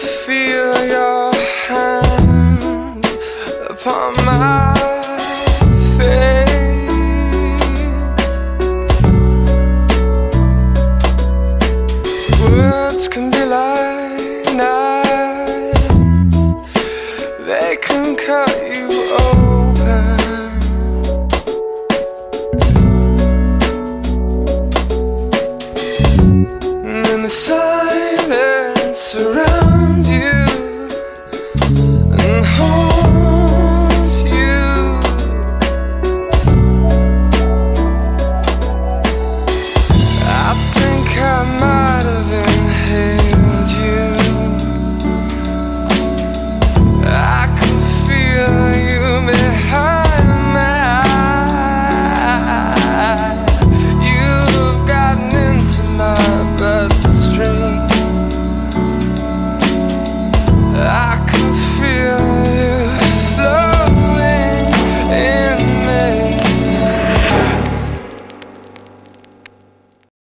to feel your hand upon my face. Words can be like knives, they can cut you open. And in the silence around you,